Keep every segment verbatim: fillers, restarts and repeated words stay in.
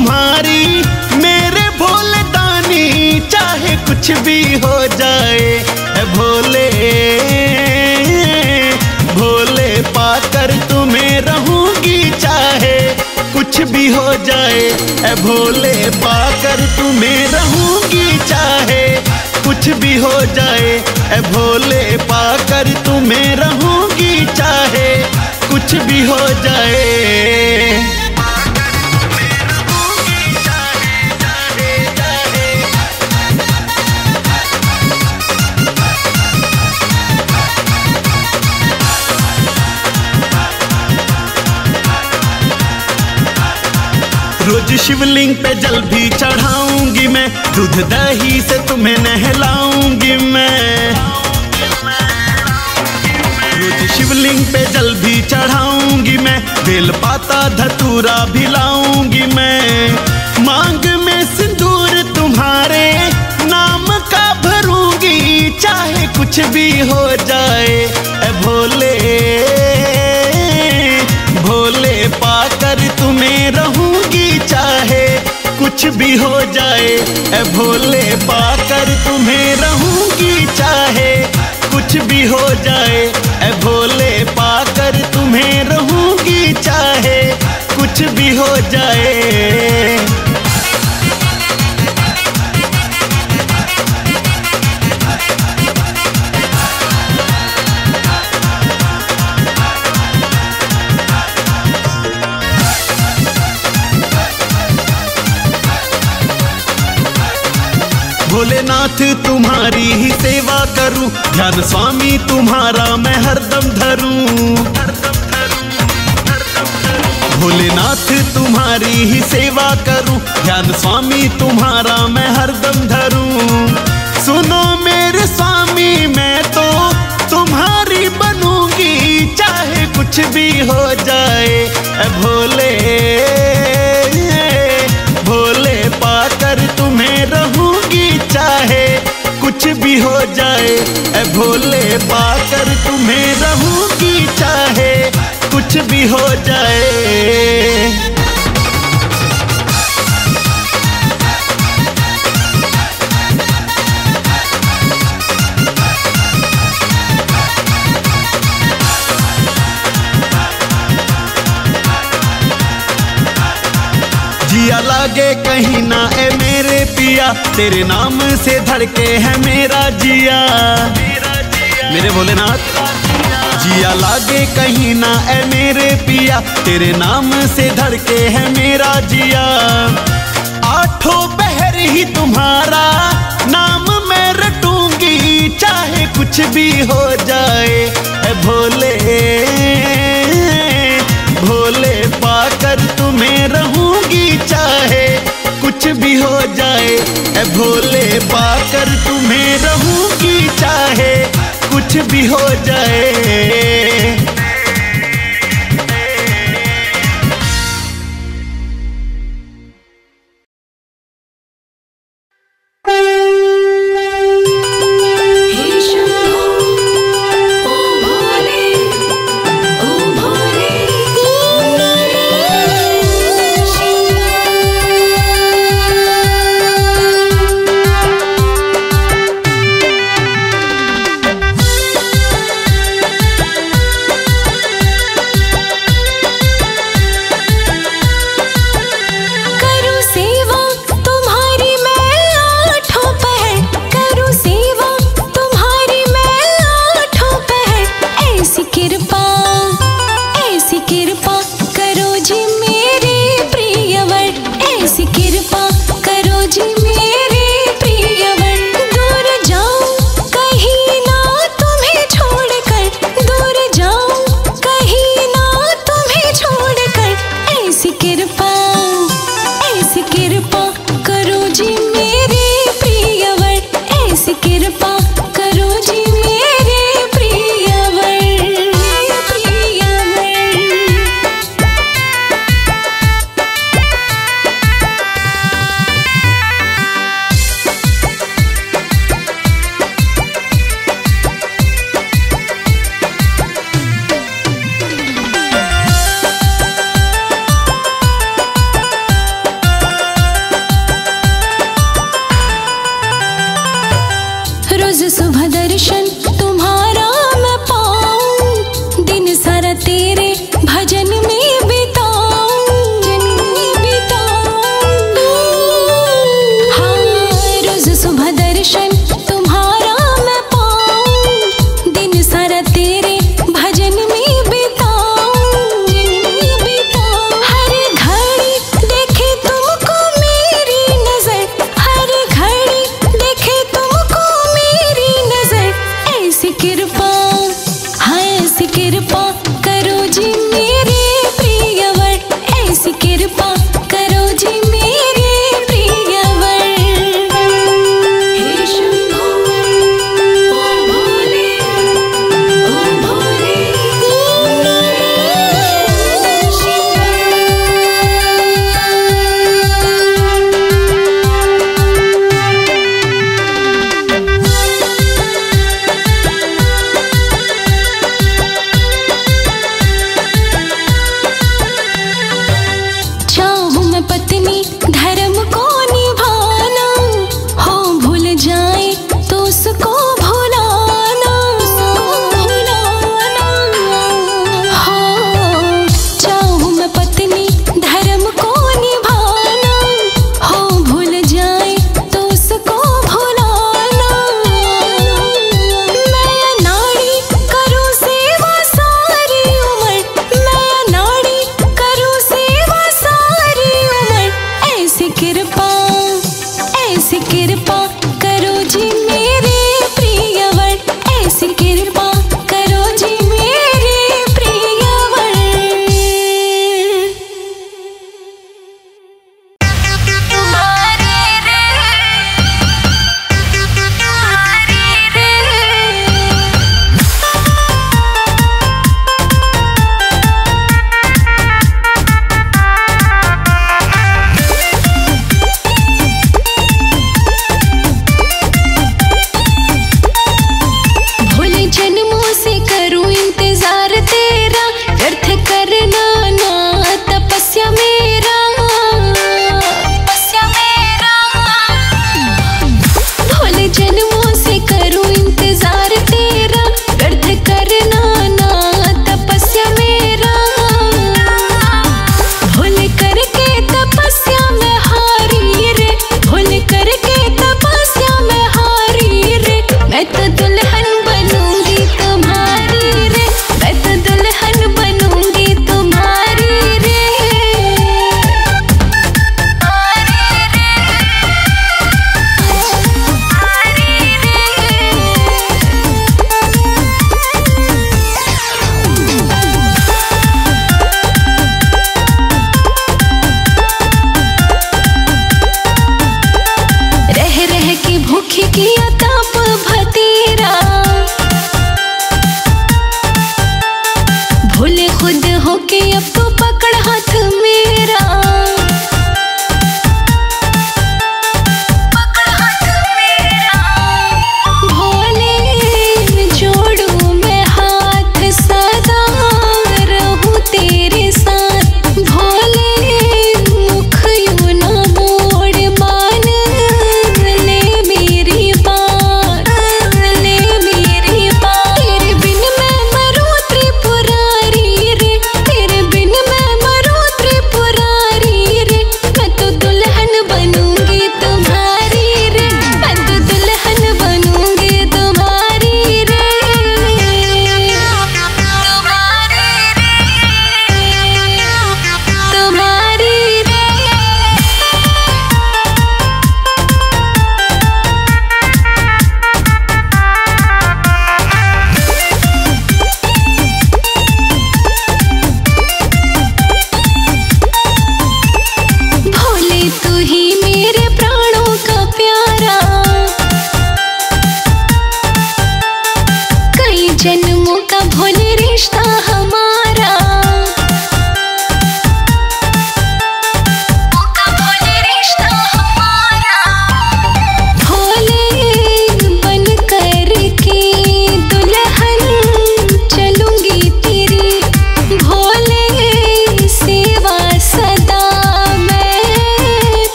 तुम्हारी मेरे भोले दानी, चाहे कुछ भी हो जाए भोले, भोले पाकर तुम्हें रहूंगी, चाहे कुछ भी हो जाए भोले पाकर तुम्हें रहूंगी, चाहे कुछ भी हो जाए ए भोले पाकर तुम्हें रहूंगी, चाहे कुछ भी हो जाए। रोज शिवलिंग पे जल भी चढ़ाऊंगी मैं, दूध दही से तुम्हें नहलाऊंगी मैं। रोज शिवलिंग पे जल भी चढ़ाऊंगी मैं, बेल पाता धतूरा भी लाऊंगी मैं। मांग में सिंदूर तुम्हारे नाम का भरूंगी, चाहे कुछ भी हो जाए ए भोले, भोले पाकर तुम्हें रहूंगी, चाहे कुछ भी हो जाए ए भोले पाकर तुम्हें रहूंगी, चाहे कुछ भी हो जाए ए भोले पाकर तुम्हें रहूंगी, चाहे कुछ भी हो जाए। भोलेनाथ तुम्हारी ही सेवा करूं, ध्यान स्वामी तुम्हारा मैं हरदम धरूं। भोलेनाथ तुम्हारी ही सेवा करूं, ध्यान स्वामी तुम्हारा मैं हरदम धरूं। सुनो मेरे स्वामी मैं तो तुम्हारी बनूंगी, चाहे कुछ भी हो जाए भोले, भोले पाकर तुम्हें रहूं, चाहे कुछ भी हो जाए ए भोले पाकर तुम्हें रहूंगी, चाहे कुछ भी हो जाए। जिया लागे कहीं ना ए मेरे पिया, तेरे नाम से धड़के है मेरा जिया, मेरा जिया मेरे भोलेनाथ। जिया लागे कहीं ना ए मेरे पिया, तेरे नाम से धड़के है मेरा जिया। आठों पहर ही तुम्हारा नाम मैं रटूंगी, चाहे कुछ भी हो जाए ए भोले, भोले पाकर तुम्हें रहूंगी, चाहे कुछ भी हो जाए ए भोले पाकर तुम्हें रहूंगी, चाहे कुछ भी हो जाए।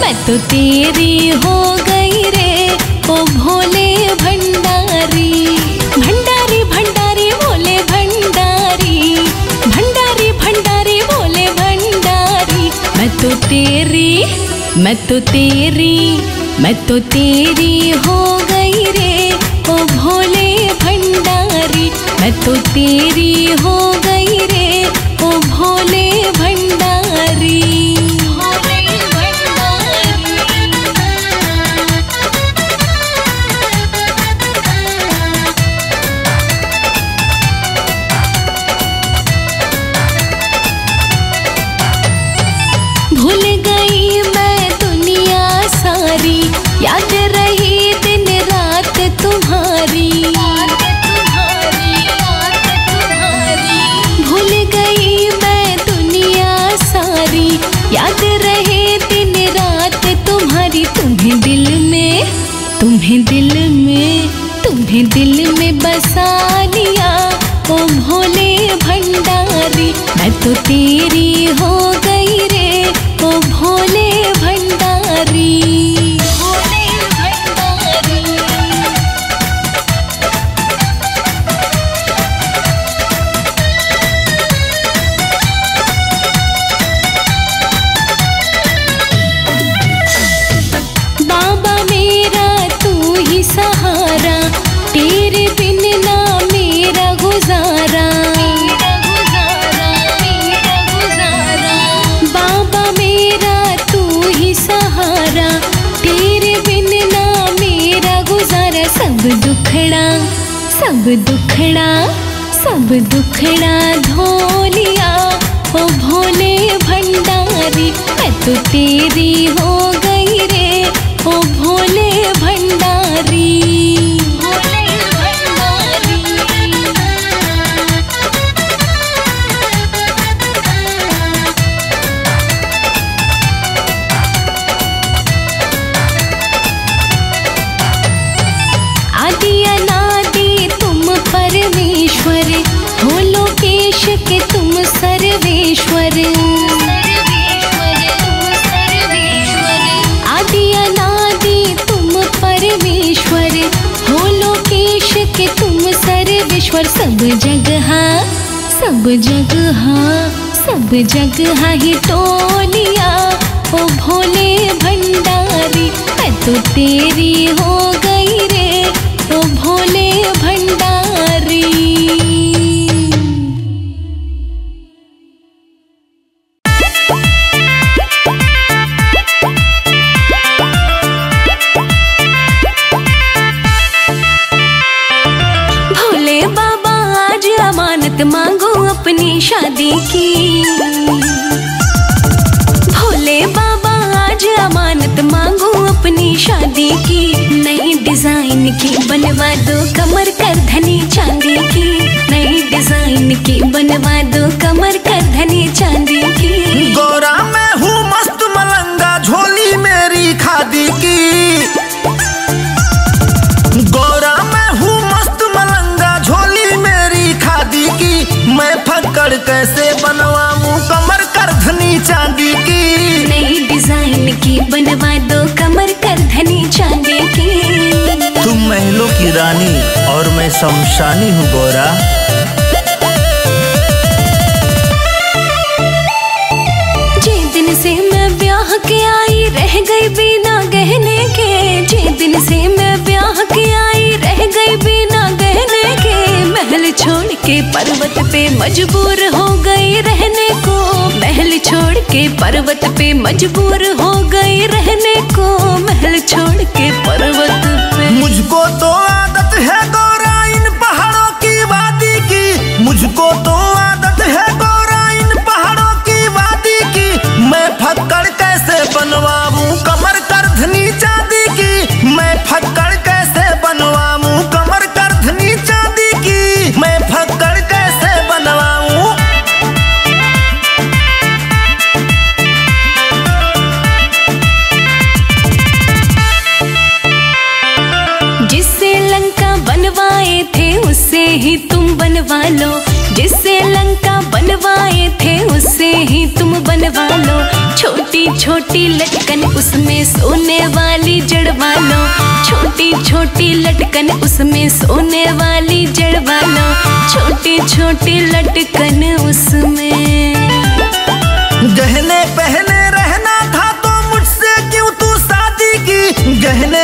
मैं तो तेरी हो गई रे ओ भोले भंडारी, भंडारी भंडारी भोले भंडारी, भंडारी भंडारी भोले भंडारी। मैं तो तेरी, मैं तो तेरी, मैं तो तेरी हो गई रे ओ भोले भंडारी, मैं तो तेरी हो गई रे ओ भोले भंडारी। तुम्हें दिल में, तुम्हें दिल में बसा लिया ओ भोले भंडारी, मैं तो तेरी हो गई रे ओ भोले भंडारी। भोले भंडारी बाबा मेरा सहारा, तेरे बिन ना मेरा गुजारा, मेरा गुजारा, मेरा गुजारा। बाबा मेरा तू ही सहारा, तेरे बिन ना मेरा गुजारा। सब दुखड़ा, सब दुखड़ा, सब दुखड़ा धो लिया ओ भोले भंडारी, मैं तो तेरी हो गई रे ओ भोले भंडारी। भोले भंडारी आदि अनादि तुम परमेश्वर, हो लोकेश के तुम सर्वेश्वर। सब जगह, सब जगह, सब जगह ही टोलिया ओ भोले भंडारी, मैं तो तेरी हो गई रे ओ भोले भंडारी। मांगो अपनी शादी की, भोले बाबा आज अमानत मांगो अपनी शादी की। नई डिजाइन की बनवा दो कमर कर धनी चांदी की, नई डिजाइन की बनवा दो कमर कर धनी चांदी की। गोरा मैं हूँ मस्त मलंगा झोली मेरी खादी की, गोरा मैं हूँ मस्त मलंगा झोली मेरी खादी की। मैं फक्कड़ कैसे बनवाऊं कमर कर धनी चांदी की, नई डिजाइन की बनवा दो कमर कर धनी चांदी की। तुम महलों की रानी और मैं शमशानी हूँ गोरा। जिस दिन से मैं ब्याह के आई रह गई बिना गहने के, जिस दिन से मैं ब्याह के आई रह गई बिना गहने के। महल छोड़ के पर्वत पे मजबूर हो गई रहने को, महल छोड़ के पर्वत पे मजबूर हो गई रहने को, महल छोड़ के पर्वत पे। मुझको तो आदत है गोरा इन पहाड़ों की वादी की, मुझको तो आदत है गोरा इन पहाड़ों की वादी की। मैं फक्कड़ कैसे बनवाऊं कमर कर धनी चांदी की, मैं फक्कड़ कैसे बनवाऊं कमर कर धनी चांदी की। मैं फक्कड़ कैसे बनवाऊं। जिससे लंका बनवाए थे उससे ही तुम बनवा लो, जिससे लंका बनवाए थे उससे ही तुम बनवा लो। छोटी छोटी लटकन उसमें सोने वाली जड़ वालों, छोटी छोटी लटकन उसमें सोने वाली जड़ वालों, छोटी छोटी लटकन उसमें। गहने पहने रहना था तो मुझसे क्यों तू शादी की, गहने